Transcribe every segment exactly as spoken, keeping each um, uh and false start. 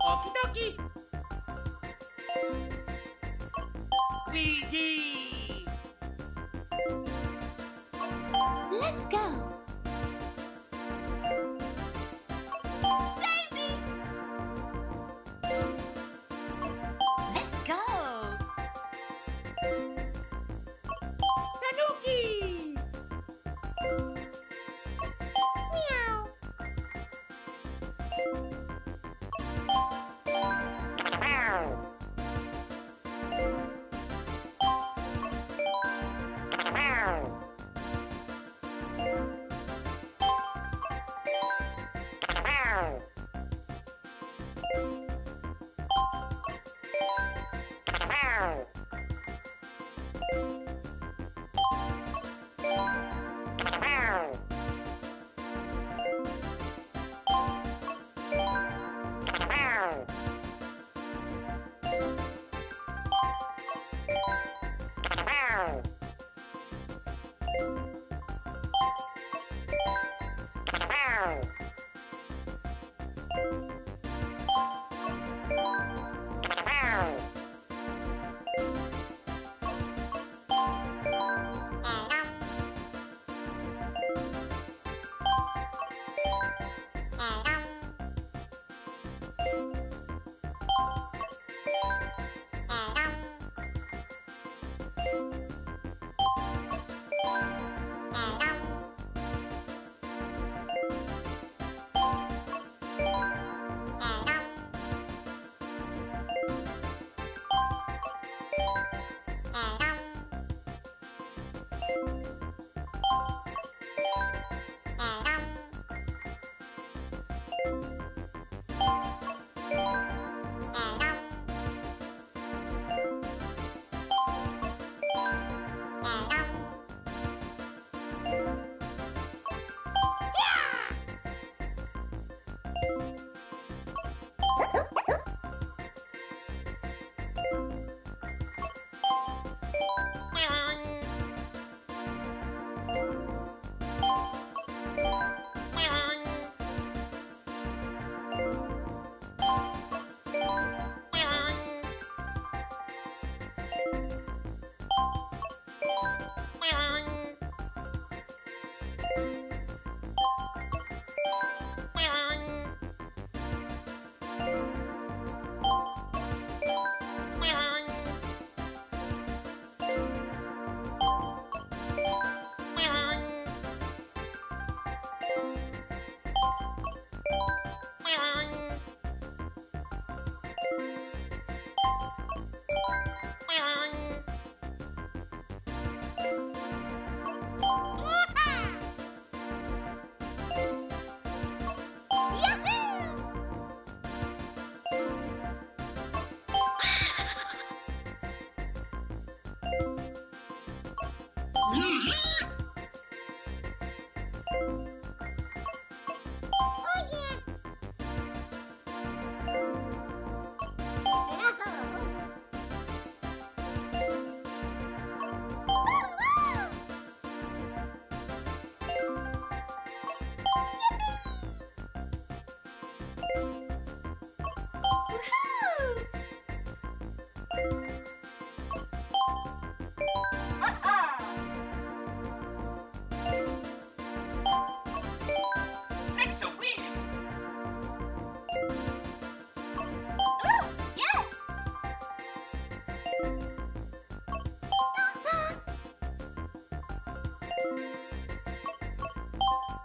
Okie dokie. Luigi. Let's go. Daisy. Let's go. Tanuki. Meow.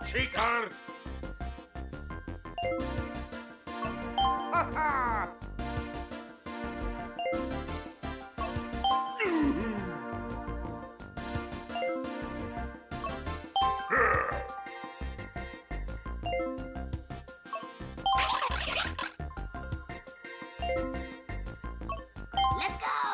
Chicken! Ha-ha! Let's go!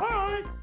Hi!